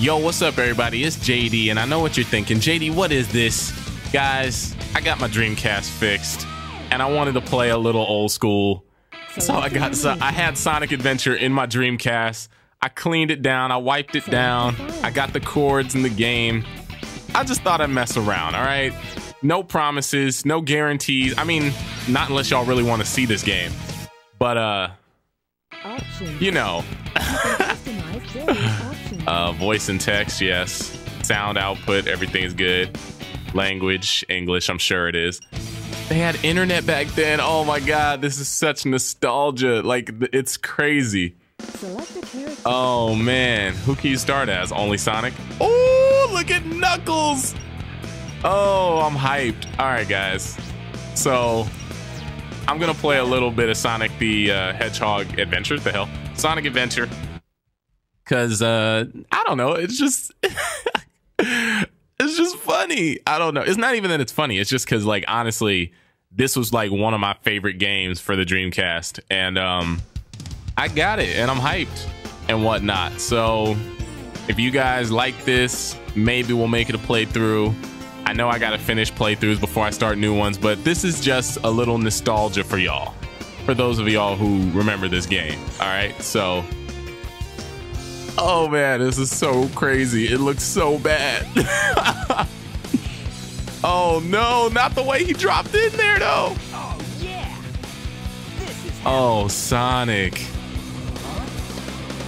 Yo, what's up everybody, it's JD, and I know what you're thinking. JD, what is this? Guys, I got my Dreamcast fixed, and I wanted to play a little old school. So I had Sonic Adventure in my Dreamcast. I cleaned it down, I wiped it down, I got the cords in the game. I just thought I'd mess around, all right? No promises, no guarantees. I mean, not unless y'all really want to see this game. But, you know. Voice and text, yes. Sound output, everything is good. Language, English, I'm sure it is. They had internet back then. Oh my God, this is such nostalgia. Like, it's crazy. Oh man, who can you start as? Only Sonic? Oh, look at Knuckles. Oh, I'm hyped. All right, guys. So, I'm gonna play a little bit of Sonic the Hedgehog Adventure. What the hell? Sonic Adventure. Cause I don't know, it's just it's just funny. I don't know. It's not even that it's funny. It's just cause, like, honestly, this was like one of my favorite games for the Dreamcast, and I got it, and I'm hyped and whatnot. So if you guys like this, maybe we'll make it a playthrough. I know I gotta finish playthroughs before I start new ones, but this is just a little nostalgia for y'all, for those of y'all who remember this game. All right, so. Oh man, this is so crazy. It looks so bad. Oh no, not the way he dropped in there though. Oh yeah. This is oh, Sonic.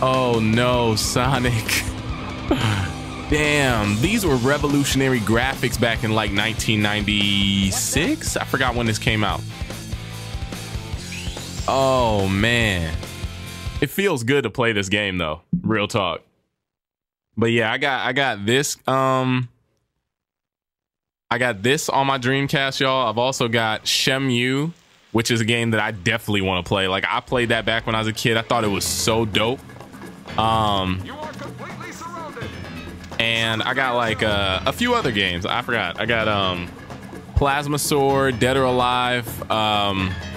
Oh no, Sonic. Damn, these were revolutionary graphics back in like 1996. I forgot when this came out. Oh man. It feels good to play this game though, real talk. But yeah, I got this I got this on my Dreamcast, y'all. I've also got Shenmue, which is a game that I definitely want to play. Like, I played that back when I was a kid. I thought it was so dope. You are completely surrounded. And I got like a few other games. I forgot. I got Plasma Sword, Dead or Alive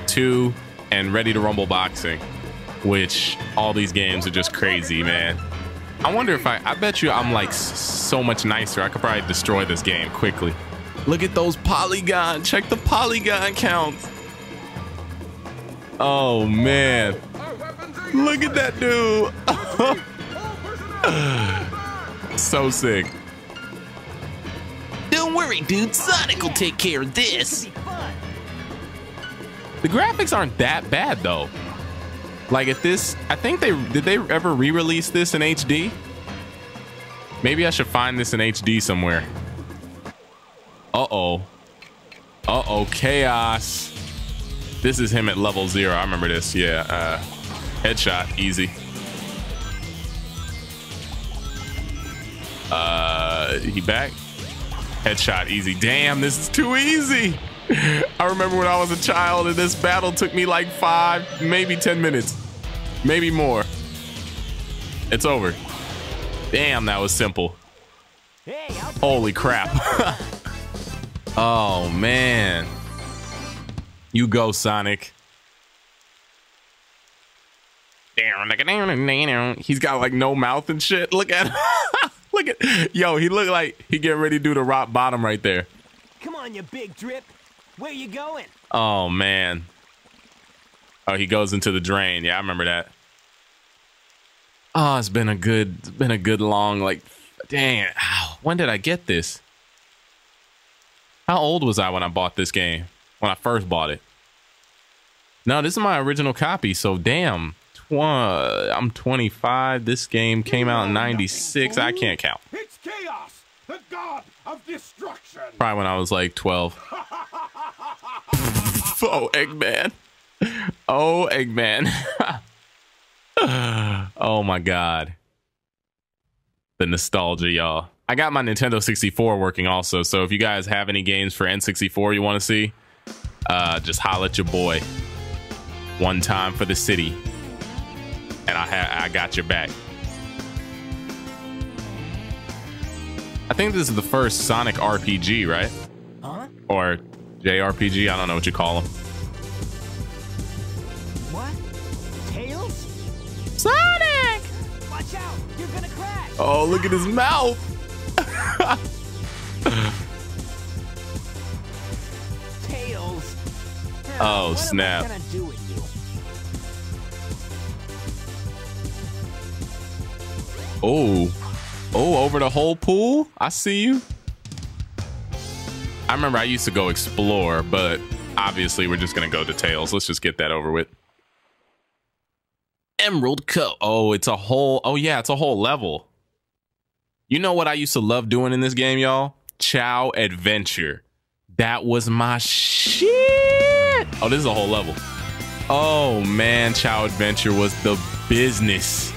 2, and Ready to Rumble Boxing. Which all these games are just crazy, man. I wonder if I bet you I'm like so much nicer. I could probably destroy this game quickly. Look at those polygons. Check the polygon counts. Oh man. Look at that dude. So sick. Don't worry, dude. Sonic will take care of this. The graphics aren't that bad though. Like, if this, I think did they ever re-release this in HD? Maybe I should find this in HD somewhere. Uh-oh. Uh-oh, Chaos. This is him at level 0. I remember this, yeah. Headshot, easy. He back? Headshot, easy. Damn, this is too easy. I remember when I was a child and this battle took me like 5, maybe 10 minutes, maybe more. It's over. Damn, that was simple. Hey, holy crap. Oh man. You go, Sonic. He's got like no mouth and shit. Look at him. Look at, yo, he looked like he getting ready to do the rock bottom right there. Come on, you big drip. Where you going? Oh man. Oh, he goes into the drain. Yeah, I remember that. Oh, it's been a good long, like, dang. When did I get this? How old was I when I bought this game? When I first bought it? No, this is my original copy, so damn. I'm 25. This game came out in 96. I can't count. It's Chaos, the god of destruction. Probably when I was like 12. Oh, Eggman. Oh, Eggman. Oh, my God. The nostalgia, y'all. I got my Nintendo 64 working also, so if you guys have any games for N64 you want to see, just holla at your boy. One time for the city. And I got your back. I think this is the first Sonic RPG, right? Huh? Or... JRPG, I don't know what you call them. What? Tails? Sonic! Watch out. You're gonna crash. Oh, look at his mouth. Tails. Oh, what snap. Am I gonna do with you? Oh. Oh, over the whole pool? I see you. I remember I used to go explore, but obviously we're just gonna go to Tails. Let's just get that over with. Emerald Cup. Oh, it's a whole. Oh, yeah, it's a whole level. You know what I used to love doing in this game, y'all? Chao Adventure. That was my shit. Oh, this is a whole level. Oh, man. Chao Adventure was the business.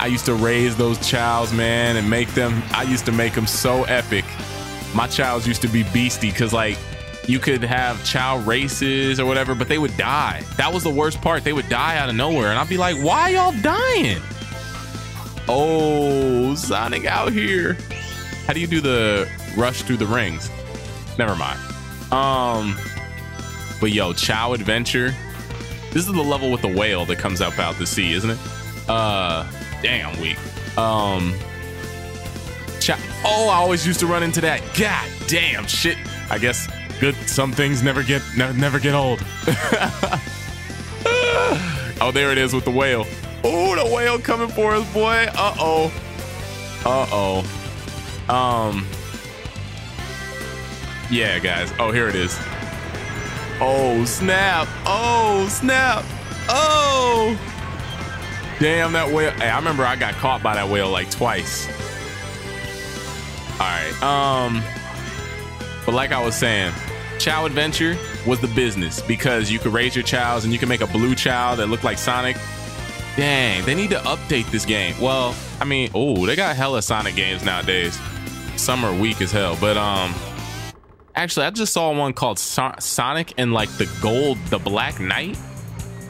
I used to raise those chows, man, and make them. I used to make them so epic. My chows used to be beastie because, like, you could have chow races or whatever, but they would die. That was the worst part. They would die out of nowhere. And I'd be like, why y'all dying? Oh, Sonic out here. How do you do the rush through the rings? Never mind. But yo, Chao Adventure. This is the level with the whale that comes up out to sea, isn't it? Damn weak. Oh, I always used to run into that. God damn shit. I guess. Good. Some things never get old. Oh, there it is with the whale. Oh, the whale coming for us, boy. Uh-oh. Uh-oh. Yeah, guys. Oh, here it is. Oh, snap. Oh, snap. Oh. Damn, that whale. Hey, I remember I got caught by that whale like twice. All right. But like I was saying, Chao Adventure was the business because you could raise your chows and you can make a blue chow that looked like Sonic. Dang, they need to update this game. Well, I mean, oh, they got hella Sonic games nowadays. Some are weak as hell. But actually, I just saw one called Sonic and like the Black Knight.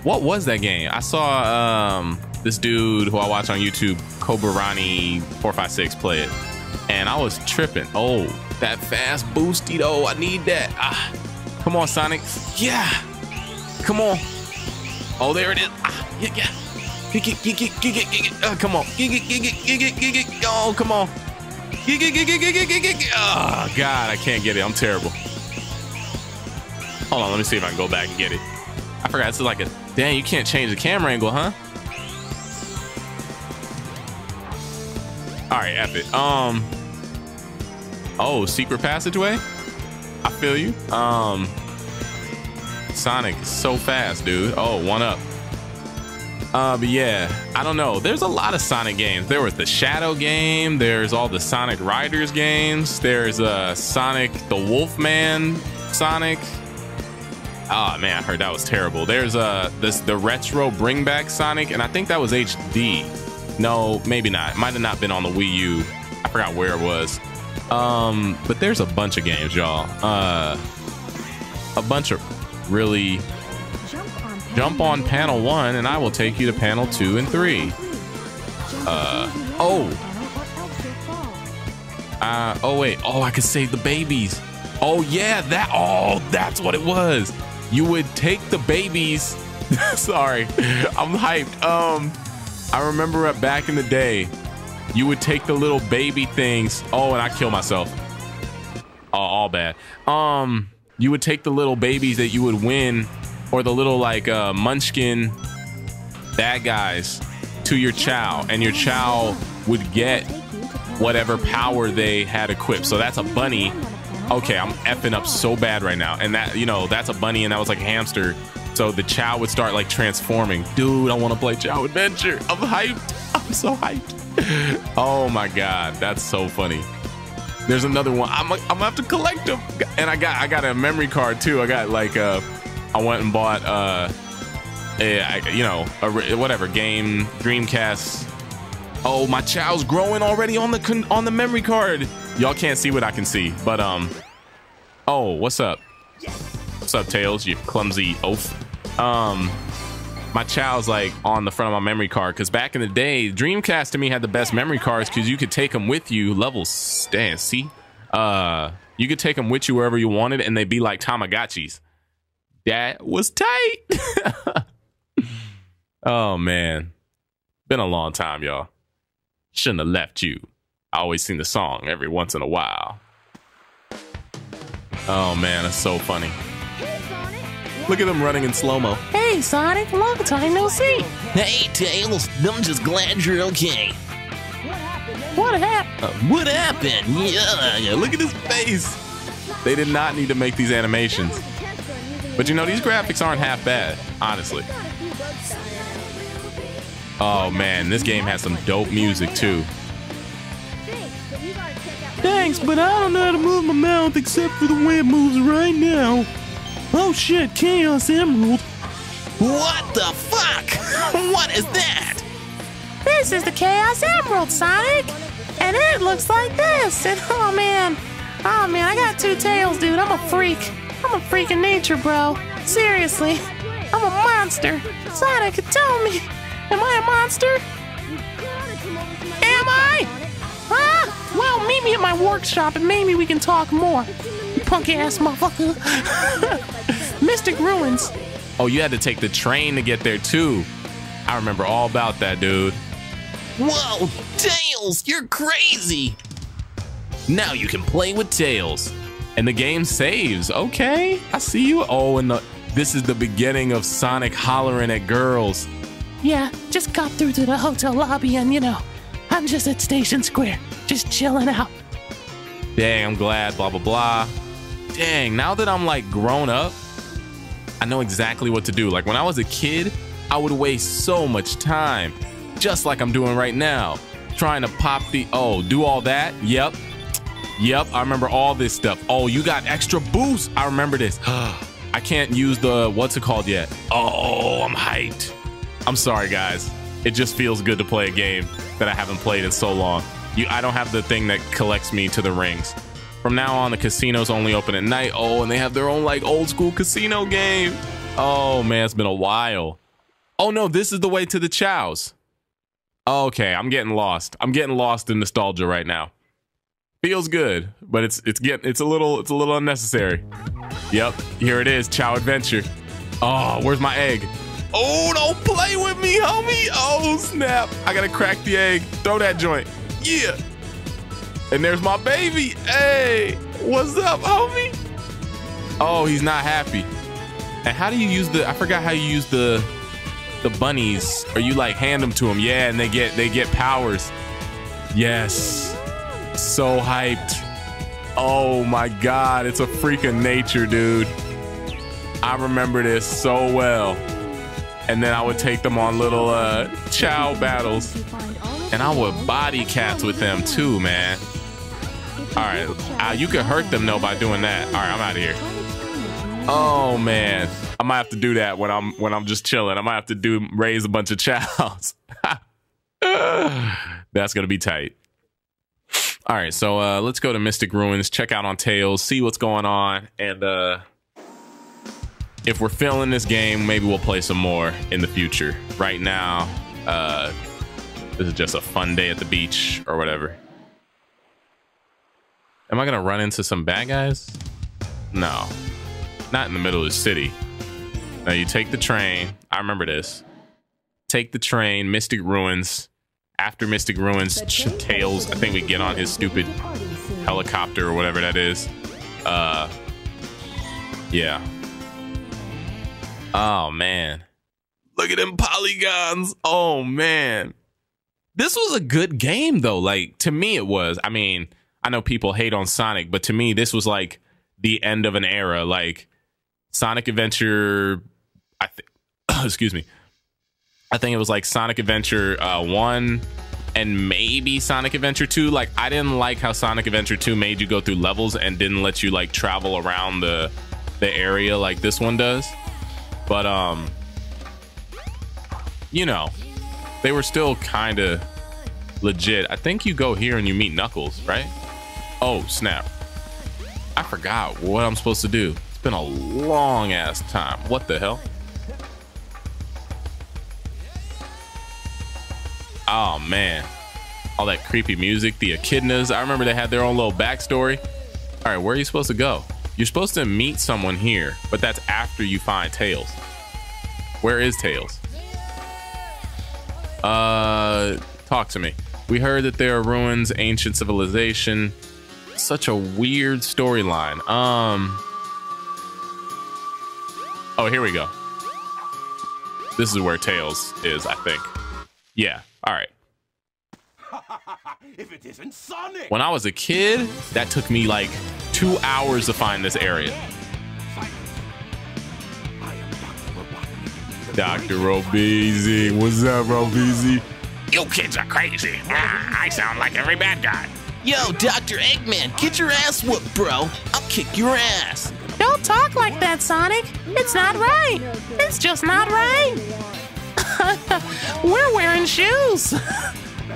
What was that game? I saw this dude who I watch on YouTube, Koberani 456, play it. And I was tripping. Oh, that fast boosty though. I need that. Ah, come on, Sonic. Yeah. Come on. Oh, there it is. Ah, yeah, yeah. Come on. Oh, come on. Oh, God, I can't get it. I'm terrible. Hold on. Let me see if I can go back and get it. I forgot. This is like a... Dang, you can't change the camera angle, huh? All right, F it. Oh, secret passageway. I feel you. Sonic is so fast, dude. Oh, one up. But yeah, I don't know. There's a lot of Sonic games. There was the Shadow game. There's all the Sonic Riders games. There's Sonic the Wolfman Sonic. Oh man, I heard that was terrible. There's the retro bring back Sonic, and I think that was HD. No, maybe not. Might have not been on the Wii U. I forgot where it was. But there's a bunch of games, y'all. A bunch of really... Jump on panel 1 and I will take you to panel 2 and 3. Oh wait. Oh, I could save the babies. Oh yeah, that... Oh, that's what it was. You would take the babies. Sorry, I'm hyped. I remember back in the day, you would take the little baby things. Oh, and I kill myself. Oh, all bad. You would take the little babies that you would win, or the little like munchkin bad guys, to your chow, and your chow would get whatever power they had equipped. So that's a bunny. Okay, I'm effing up so bad right now. And that, you know, that's a bunny, and that was like a hamster. So the chow would start like transforming. Dude, I want to play Chao Adventure. I'm hyped. I'm so hyped. Oh my God, that's so funny. There's another one. I'm gonna have to collect them. And I got a memory card too. I got like I went and bought whatever game, Dreamcast. Oh, my chow's growing already on the memory card. Y'all can't see what I can see, but oh, what's up? What's up, Tails? You clumsy oaf. My chow's like on the front of my memory card because back in the day, Dreamcast to me had the best memory cards because you could take them with you. Levels, damn, see? You could take them with you wherever you wanted and they'd be like Tamagotchis. That was tight. Oh man, been a long time, y'all. Shouldn't have left you. I always sing the song every once in a while. Oh man, that's so funny. Hey, Sonic. Look at them running in slow-mo. Hey Sonic, long time no see. Hey Tails, I'm just glad you're okay. What happened? Yeah, look at his face. They did not need to make these animations. But you know, these graphics aren't half bad, honestly. Oh man, this game has some dope music too. Thanks, but I don't know how to move my mouth except for the way it moves right now. Oh shit, Chaos Emerald. What the fuck? What is that? This is the Chaos Emerald, Sonic. And it looks like this. And oh man, I got two tails, dude. I'm a freak. I'm a freak in nature, bro. Seriously. I'm a monster. Sonic, tell me. Am I a monster? Am I? Huh? Well, meet me at my workshop and maybe we can talk more. You punk ass motherfucker. Mystic Ruins. Oh, you had to take the train to get there too. I remember all about that, dude. Whoa, Tails, you're crazy. Now you can play with Tails. And the game saves. Okay, I see you. Oh, and this is the beginning of Sonic hollering at girls. Yeah, just got through to the hotel lobby and, you know, I'm just at Station Square, just chilling out. Dang, I'm glad, blah, blah, blah. Dang, now that I'm, like, grown up, I know exactly what to do. Like, when I was a kid, I would waste so much time, just like I'm doing right now, trying to pop the, oh, do all that, yep. Yep, I remember all this stuff. Oh, you got extra boost. I remember this. I can't use the what's it called yet. Oh, I'm hyped. I'm sorry, guys. It just feels good to play a game that I haven't played in so long. I don't have the thing that collects me to the rings. From now on, the casinos only open at night. Oh, and they have their own like old school casino game. Oh, man, it's been a while. Oh, no, this is the way to the Chaos. Okay, I'm getting lost. I'm getting lost in nostalgia right now. Feels good, but it's a little unnecessary. Yep, here it is, Chao Adventure. Oh, where's my egg? Oh, don't play with me, homie. Oh, snap. I gotta crack the egg. Throw that joint. Yeah. And there's my baby. Hey, what's up, homie? Oh, he's not happy. And how do you use the, I forgot how you use the bunnies. Or you like hand them to him. Yeah, and they get powers. Yes. So hyped. Oh my god, it's a freak of nature, dude. I remember this so well. And then I would take them on little chow battles, and I would body cats with them too, man. All right, you could hurt them though by doing that. All right, I'm out of here. Oh man, I might have to do that when I'm just chilling. I might have to raise a bunch of chows. That's gonna be tight. All right, so let's go to Mystic Ruins, check out on Tails, see what's going on, and if we're feeling this game, maybe we'll play some more in the future. Right now, this is just a fun day at the beach or whatever. Am I gonna run into some bad guys? No, not in the middle of the city. Now you take the train, I remember this. Take the train, Mystic Ruins. After Mystic Ruins, Tails, I think we get on his stupid helicopter or whatever that is. Yeah. Oh, man. Look at them polygons. Oh, man. This was a good game, though. Like, to me, it was. I mean, I know people hate on Sonic, but to me, this was like the end of an era. Like, Sonic Adventure, I think, excuse me. I think it was like Sonic Adventure 1 and maybe Sonic Adventure 2. Like, I didn't like how Sonic Adventure 2 made you go through levels and didn't let you like travel around the area like this one does. But, you know, they were still kind of legit. I think you go here and you meet Knuckles, right? Oh, snap. I forgot what I'm supposed to do. It's been a long ass time. What the hell? Oh man, all that creepy music, the echidnas. I remember they had their own little backstory. All right, where are you supposed to go? You're supposed to meet someone here, but that's after you find Tails. Where is Tails? Talk to me. We heard that there are ruins, ancient civilization. Such a weird storyline. Oh, here we go. This is where Tails is, I think. Yeah, all right. If it isn't Sonic! When I was a kid, that took me like 2 hours to find this area. I am Dr. Robotnik. What's up, Robotnik? You kids are crazy. I sound like every bad guy. Yo, Dr. Eggman, get your ass whooped, bro. I'll kick your ass. Don't talk like that, Sonic. It's not right. It's just not right. We're wearing shoes.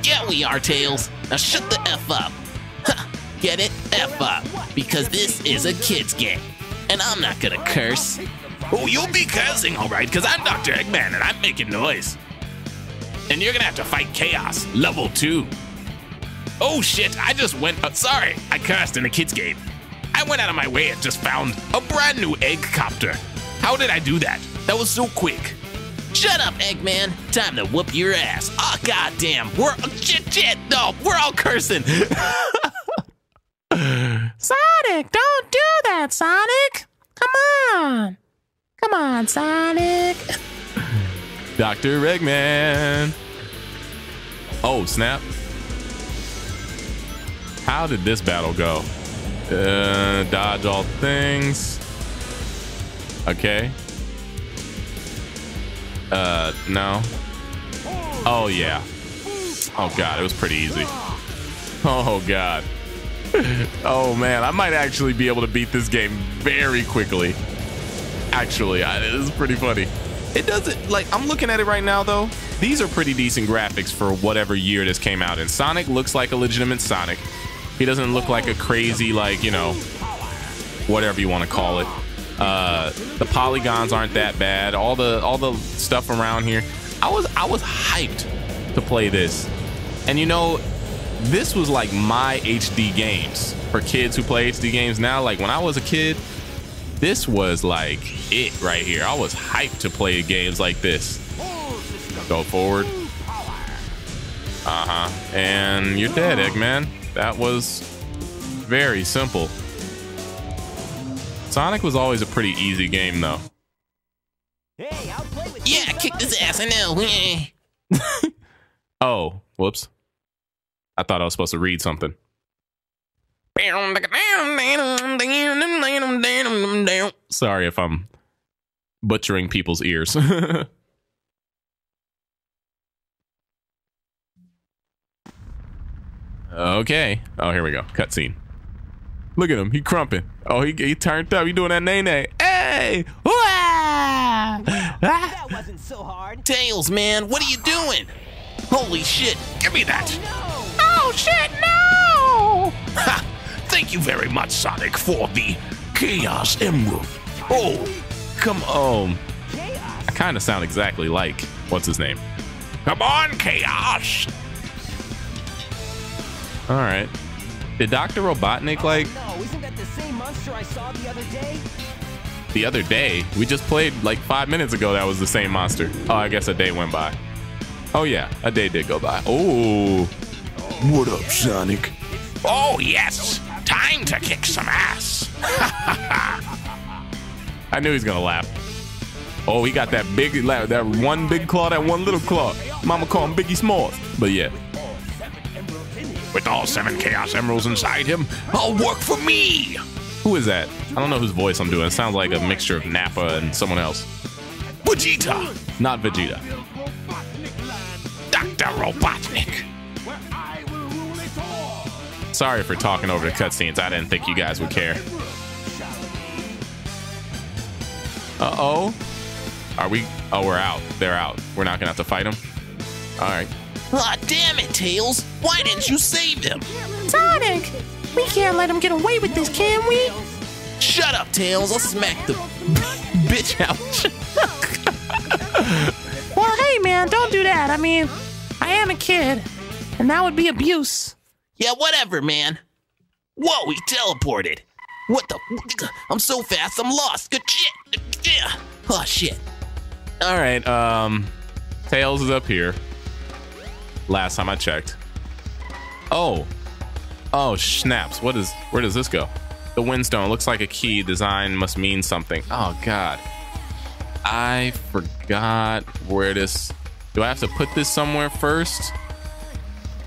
Yeah, we are, Tails. Now shut the F up. Huh, get it? F up. Because this is a kid's game. And I'm not gonna curse. Oh, you'll be cursing, all right, because I'm Dr. Eggman and I'm making noise. And you're gonna have to fight Chaos, level 2. Oh shit, I just went, sorry, I cursed in a kid's game. I went out of my way and just found a brand new egg copter. How did I do that? That was so quick. Shut up, Eggman. Time to whoop your ass. Oh, goddamn. We're... Shit. No, we're all cursing. Sonic, don't do that, Sonic. Come on. Come on, Sonic. Dr. Eggman. Oh, snap. How did this battle go? Dodge all things. Okay. No. Oh, yeah. Oh, God, it was pretty easy. Oh, God. Oh, man, I might actually be able to beat this game very quickly. Actually, it is pretty funny. It doesn't, like, I'm looking at it right now, though. These are pretty decent graphics for whatever year this came out in. Sonic looks like a legitimate Sonic. He doesn't look like a crazy, like, you know, whatever you want to call it. The polygons aren't that bad. All the stuff around here. I was hyped to play this. And you know, this was like my HD games for kids who play HD games now. Like when I was a kid, this was like it right here. I was hyped to play games like this. Go forward. And you're dead, Eggman. That was very simple. Sonic was always a pretty easy game, though. Hey, I'll play with yeah, kick this ass, I know. Oh, whoops. I thought I was supposed to read something. Sorry if I'm butchering people's ears. Okay. Oh, here we go. Cutscene. Look at him. He crumping. Oh, he turned up. He doing that nay-nay. Hey! Wow, that wasn't so hard. Tails, man. What are you doing? Holy shit. Give me that. Oh, no. Oh shit. No. Ha. Thank you very much, Sonic, for the Chaos Emerald. Oh, come on. Chaos. I kind of sound exactly like, what's his name? Come on, Chaos. All right. Did Dr. Robotnik like... Oh, no. Isn't that the same monster I saw the other day? The other day? We just played like 5 minutes ago that was the same monster. Oh, I guess a day went by. Oh, yeah. A day did go by. Oh. What up, Sonic? Oh, yes. Time to kick some ass. I knew he was going to laugh. Oh, he got that big... That one big claw, that one little claw. Mama call him Biggie Smalls. But, yeah. With all 7 Chaos Emeralds inside him, I'll work for me! Who is that? I don't know whose voice I'm doing. It sounds like a mixture of Nappa and someone else. Vegeta! Not Vegeta. Dr. Robotnik! Sorry for talking over the cutscenes. I didn't think you guys would care. Uh-oh. Are we... Oh, we're out. They're out. We're not gonna have to fight them? Alright. Aw, damn it, Tails! Why didn't you save them? Sonic! We can't let him get away with this, can we? Shut up, Tails! I'll smack the bitch out. Well, hey, man, don't do that. I mean, I am a kid, and that would be abuse. Yeah, whatever, man. Whoa, he teleported. What the? I'm so fast, I'm lost. Good shit. Oh, shit. All right, Tails is up here. Last time I checked. Oh. Oh, snaps. What is, where does this go? The windstone looks like a key. Design must mean something. Oh, God. I forgot where this... Do I have to put this somewhere first?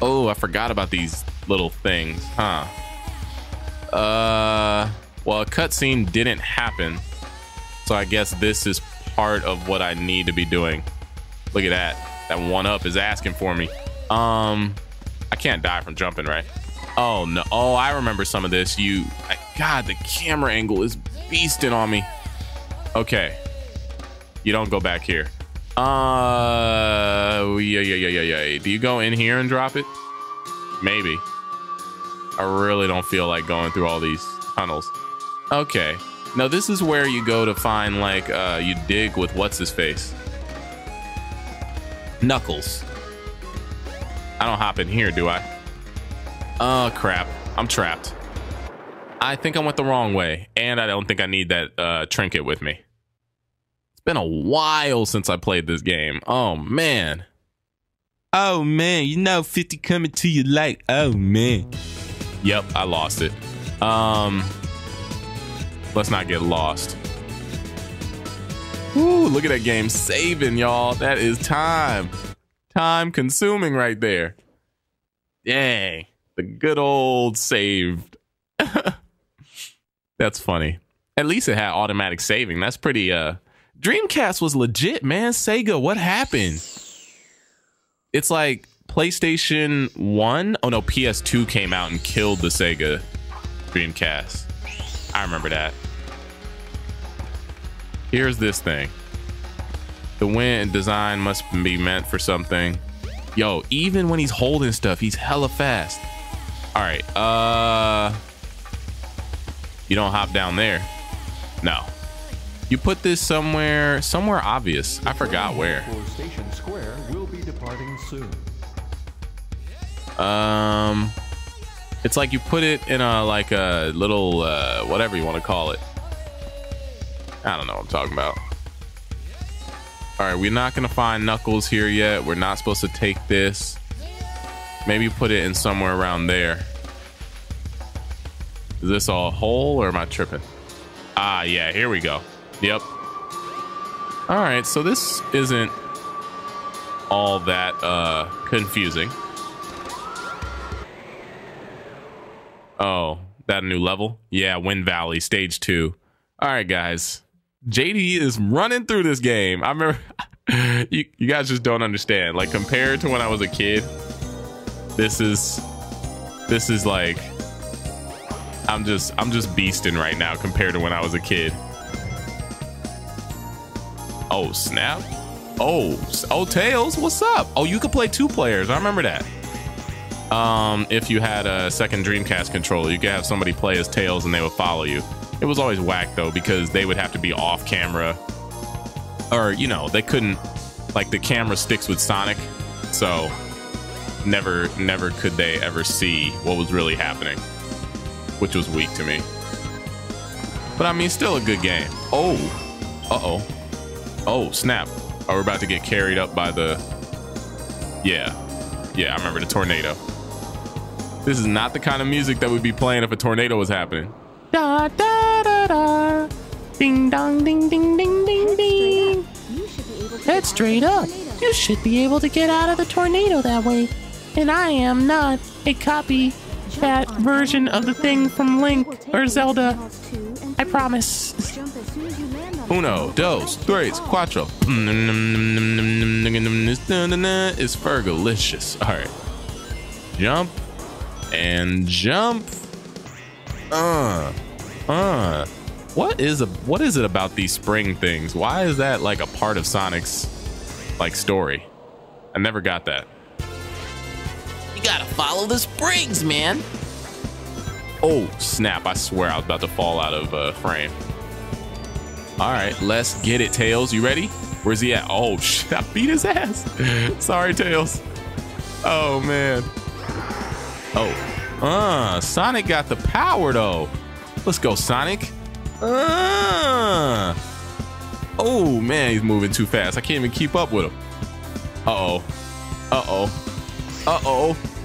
Oh, I forgot about these little things. Huh. Well, a cutscene didn't happen. So I guess this is part of what I need to be doing. Look at that. That one-up is asking for me. I can't die from jumping, right? Oh, no. Oh, I remember some of this. You... God, the camera angle is beasting on me. Okay. You don't go back here. Yeah. Do you go in here and drop it? Maybe. I really don't feel like going through all these tunnels. Okay. Now this is where you go to find, like, you dig with what's his face? Knuckles. I don't hop in here, do I? Oh, crap. I'm trapped. I think I went the wrong way, and I don't think I need that trinket with me. Been a while since I played this game. Oh, man. Oh, man. You know 50 coming to you like, oh, man. Yep, I lost it. Let's not get lost. Ooh, look at that game saving, y'all. That is time. Time consuming right there. Dang. The good old saved. That's funny. At least it had automatic saving. That's pretty... Dreamcast was legit, man. Sega, what happened? It's like PlayStation 1. Oh, no, PS2 came out and killed the Sega Dreamcast. I remember that. Here's this thing. The wind design must be meant for something. Yo, even when he's holding stuff, he's hella fast. All right. You don't hop down there. No. You put this somewhere obvious. I forgot where. Station Square will be departing soon. It's like you put it in a, like a little, whatever you want to call it. I don't know what I'm talking about. All right. We're not going to find Knuckles here yet. We're not supposed to take this. Maybe you put it in somewhere around there. Is this all a hole or am I tripping? Ah, yeah, here we go. Yep. All right, so this isn't all that confusing. Oh, that a new level? Yeah, Wind Valley, stage 2. All right, guys. JD is running through this game. I remember, you guys just don't understand. Like, compared to when I was a kid, this is like, I'm just beasting right now compared to when I was a kid. Oh, snap. Oh, Tails, what's up? Oh, you could play 2 players. I remember that. If you had a second Dreamcast controller, you could have somebody play as Tails and they would follow you. It was always whack, though, because they would have to be off camera. Or, you know, they couldn't, like, the camera sticks with Sonic. So never could they ever see what was really happening, which was weak to me. But, I mean, still a good game. Oh, uh-oh. Oh, snap. Oh, we're about to get carried up by the... Yeah, I remember the tornado. This is not the kind of music that would be playing if a tornado was happening. Da, da, da, da. Ding, dong, ding, ding, ding, ding, ding. Head straight up. You should be able to get out of the tornado that way. And I am not a copy that version of the thing from Link or Zelda. I promise. Uno, dos, tres, cuatro. It's Fergalicious. All right. Jump. And jump. What is it about these spring things? Why is that like a part of Sonic's, like, story? I never got that. You gotta follow the springs, man. Oh, snap. I swear I was about to fall out of frame. All right, let's get it, Tails. You ready? Where's he at? Oh, shit, I beat his ass. Sorry, Tails. Oh, man. Oh, Sonic got the power, though. Let's go, Sonic. Oh, man, he's moving too fast. I can't even keep up with him. Uh-oh.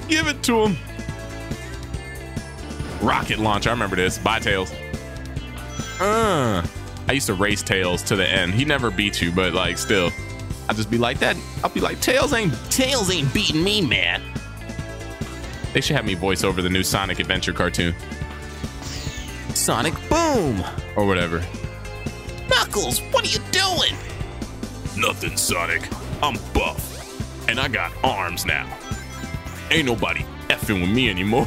Give it to him. Rocket launch. I remember this. Bye, Tails. I used to race Tails to the end. He never beat you, but like still, I'd just be like that. I'll be like, Tails ain't beating me, man. They should have me voice over the new Sonic Adventure cartoon. Sonic Boom or whatever. Knuckles, what are you doing? Nothing, Sonic. I'm buff. And I got arms now. Ain't nobody effing with me anymore.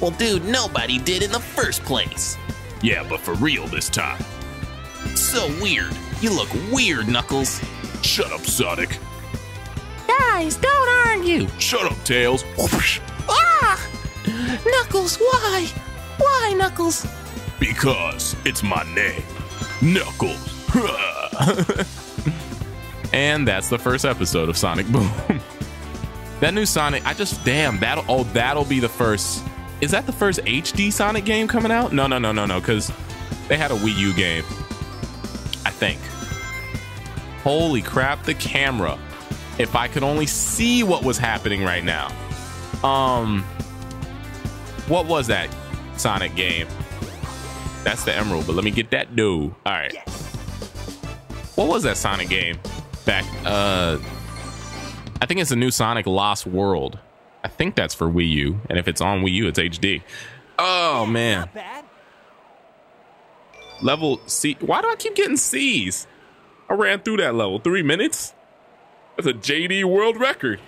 Well, dude, nobody did in the first place. Yeah, but for real this time. So weird. You look weird, Knuckles. Shut up, Sonic. Guys, don't argue. Shut up, Tails. Whoosh. Ah! Knuckles, why? Why, Knuckles? Because it's my name. Knuckles. And that's the first episode of Sonic Boom. That new Sonic, I just, damn, that'll be the first. Is that the first HD Sonic game coming out? No, because they had a Wii U game, I think. Holy crap, the camera. If I could only see what was happening right now. What was that Sonic game? That's the Emerald, but let me get that dude. All right. What was that Sonic game back? I think it's a new Sonic Lost World. I think that's for Wii U, and if it's on Wii U, it's HD. Oh man. Level C. Why do I keep getting C's? I ran through that level. 3 minutes? That's a JD world record.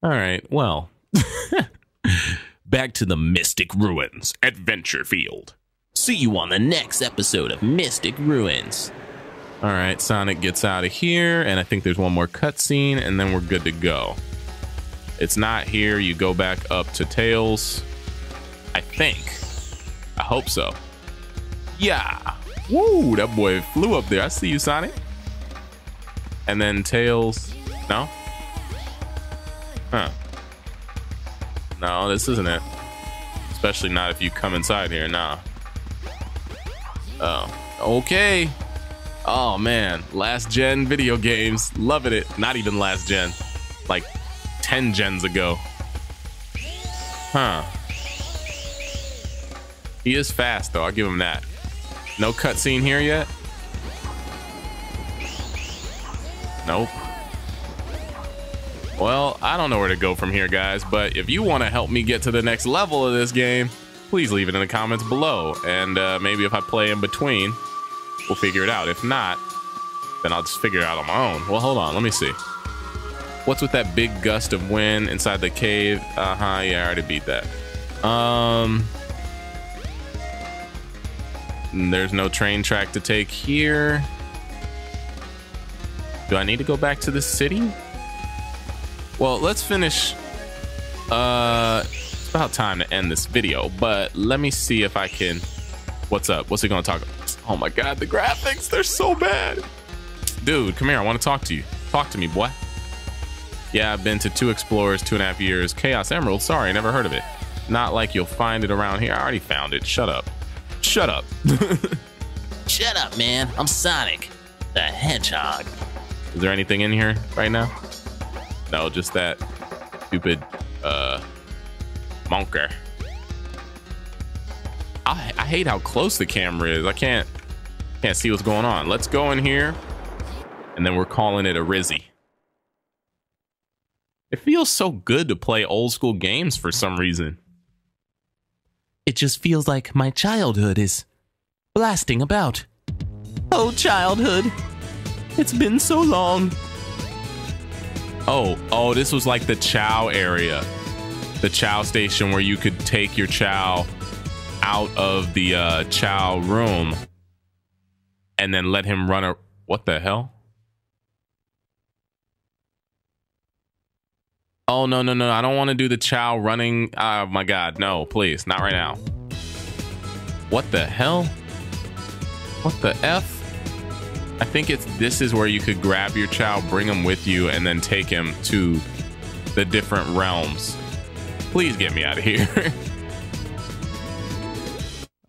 All right, well. Back to the Mystic Ruins Adventure Field. See you on the next episode of Mystic Ruins. All right, Sonic gets out of here, and I think there's one more cutscene, and then we're good to go. It's not here. You go back up to Tails, I think. I hope so. Yeah. Woo, that boy flew up there. I see you, Sonic. And then Tails. No? Huh. No, this isn't it. Especially not if you come inside here. Nah. Oh. Okay. Oh man, last gen video games, loving it. Not even last gen, like 10 gens ago. Huh. He is fast though, I'll give him that. No cutscene here yet? Nope. Well, I don't know where to go from here, guys, but if you want to help me get to the next level of this game, please leave it in the comments below, and maybe if I play in between, we'll figure it out. If not, then I'll just figure it out on my own. Well, hold on. Let me see. What's with that big gust of wind inside the cave? Uh-huh. Yeah, I already beat that. There's no train track to take here. Do I need to go back to the city? Well, let's finish. It's about time to end this video, but let me see if I can. What's up? What's he gonna talk about? Oh my God, the graphics, they're so bad. Dude, come here, I wanna talk to you. Talk to me, boy. Yeah, I've been to 2 Explorers, 2.5 years. Chaos Emerald, sorry, never heard of it. Not like you'll find it around here. I already found it, shut up. Shut up. Shut up, man, I'm Sonic the Hedgehog. Is there anything in here right now? No, just that stupid, monker. I hate how close the camera is. I can't see what's going on. Let's go in here, and then we're calling it a Rizzy. It feels so good to play old school games for some reason. It just feels like my childhood is blasting about. Oh, childhood. It's been so long. Oh, this was like the Chao area. The Chao station where you could take your Chao out of the Chao room and then let him run a... What the hell? Oh, no. I don't want to do the Chao running. Oh, my God. No, please. Not right now. What the hell? What the F? I think it's... This is where you could grab your Chao, bring him with you, and then take him to the different realms. Please get me out of here.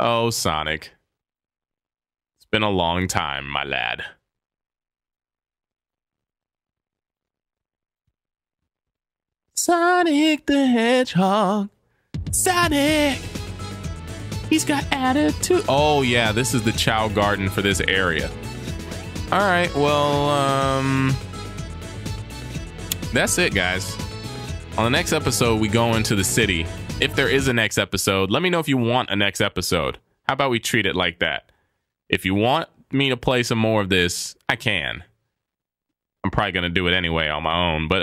Oh, Sonic. It's been a long time, my lad. Sonic the Hedgehog. Sonic! He's got attitude. Oh, yeah, this is the Chao Garden for this area. All right, well, that's it, guys. On the next episode, we go into the city. If there is a next episode, let me know if you want a next episode. How about we treat it like that? If you want me to play some more of this, I can. I'm probably going to do it anyway on my own, but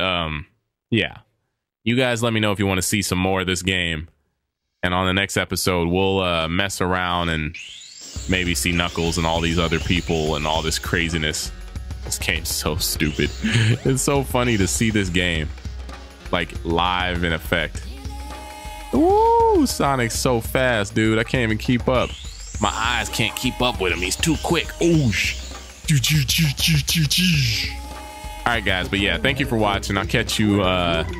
yeah. You guys let me know if you want to see some more of this game. And on the next episode, we'll mess around and maybe see Knuckles and all these other people and all this craziness. This game's so stupid. It's so funny to see this game like live in effect. Ooh, Sonic's so fast, dude. I can't even keep up. My eyes can't keep up with him. He's too quick. Oosh. All right, guys. But yeah, thank you for watching. I'll catch you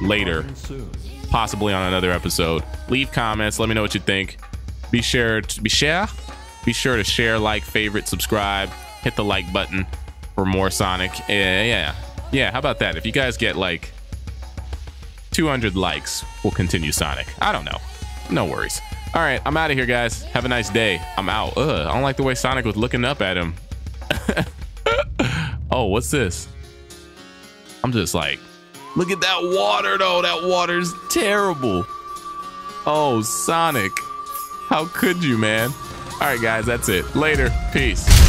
later. Possibly on another episode. Leave comments, let me know what you think. Be sure to share, like, favorite, subscribe, hit the like button for more Sonic. Yeah, how about that? If you guys get like 200 likes, we'll continue Sonic. I don't know, no worries. All right, I'm out of here, guys. Have a nice day. I'm out. I don't like the way Sonic was looking up at him. Oh, what's this? I'm just like, look at that water, though. That water's terrible. Oh, Sonic. How could you, man? All right, guys, that's it. Later. Peace.